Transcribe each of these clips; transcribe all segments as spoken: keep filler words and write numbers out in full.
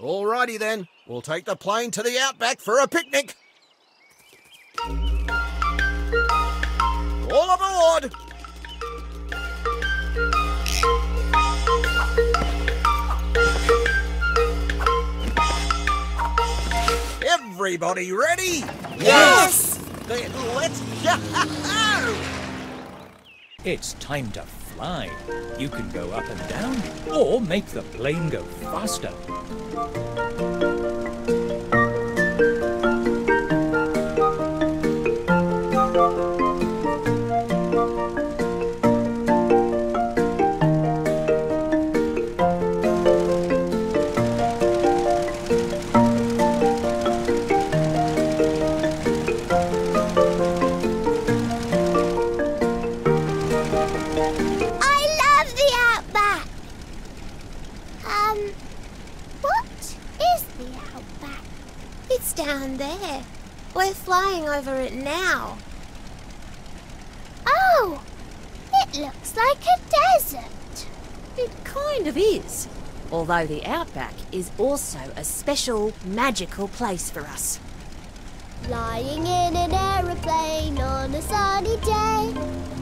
Alrighty then, we'll take the plane to the outback for a picnic. All aboard! Everybody ready? Yes! Then let's go! It's time to fly. You can go up and down, or make the plane go faster. We're flying over it now. Oh, it looks like a desert. It kind of is. Although the outback is also a special magical place for us. Flying in an aeroplane on a sunny day.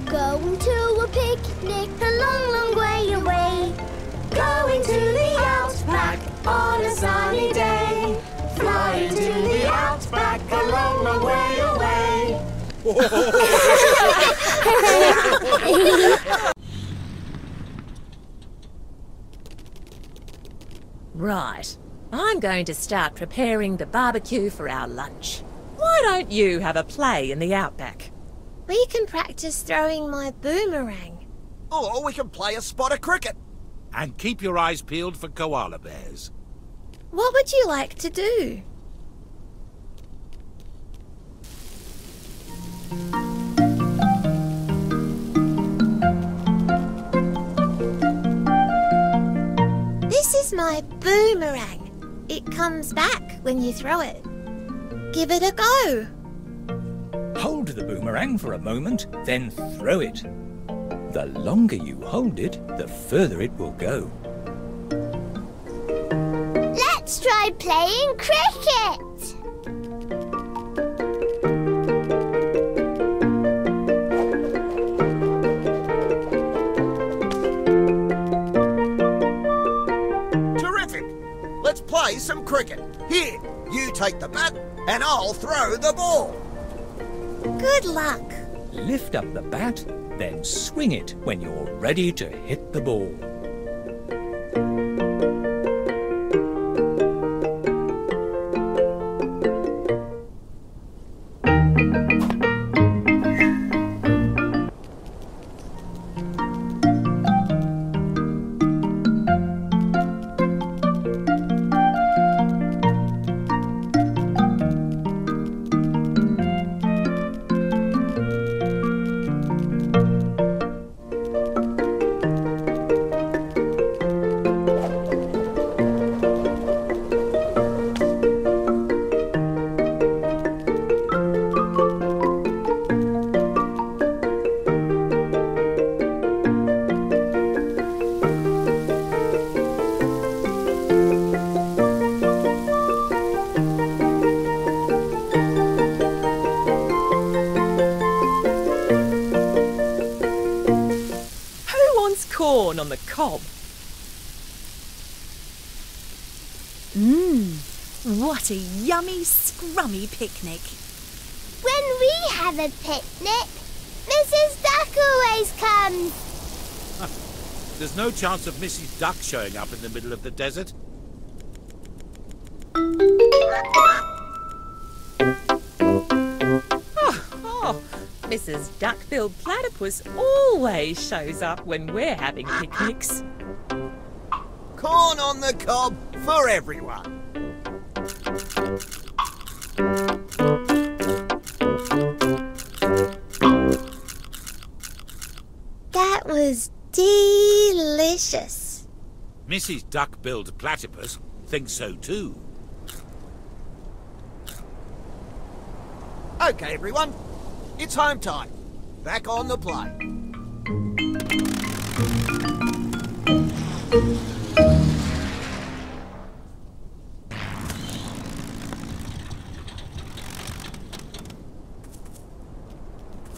Going to a picnic a long, long way away. Going to the outback on a sunny day. Flying to the outback a long, long way away. Right, I'm going to start preparing the barbecue for our lunch. Why don't you have a play in the outback? We can practice throwing my boomerang. Or we can play a spot of cricket. And keep your eyes peeled for koala bears. What would you like to do? This is my boomerang. It comes back when you throw it. Give it a go. Hold the boomerang for a moment, then throw it. The longer you hold it, the further it will go. Let's try playing cricket. Terrific! Let's play some cricket. Here, you take the bat and I'll throw the ball. Good luck. Lift up the bat, then swing it when you're ready to hit the ball. On the cob. Mmm, what a yummy, scrummy picnic. When we have a picnic, Missus Duck always comes. Huh. There's no chance of Missus Duck showing up in the middle of the desert. Missus Duckbilled Platypus always shows up when we're having picnics. Corn on the cob for everyone. That was delicious. Missus Duckbilled Platypus thinks so too. Okay, everyone. It's home time. Back on the plane.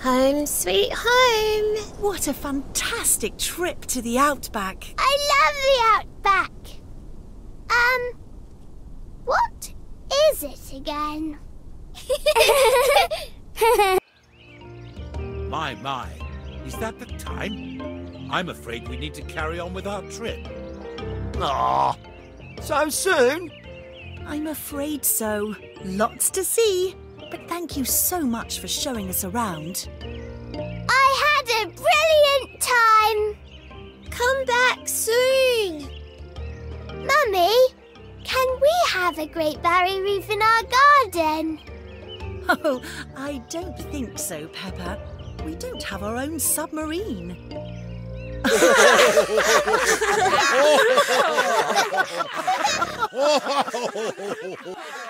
Home sweet home. What a fantastic trip to the outback. I love the outback. Um, what is it again? My, my, is that the time? I'm afraid we need to carry on with our trip. Aw, so soon? I'm afraid so. Lots to see. But thank you so much for showing us around. I had a brilliant time. Come back soon. Mummy, can we have a Great Barrier Reef in our garden? Oh, I don't think so, Peppa. We don't have our own submarine.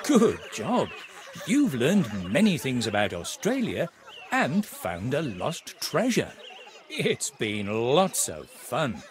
Good job. You've learned many things about Australia and found a lost treasure. It's been lots of fun.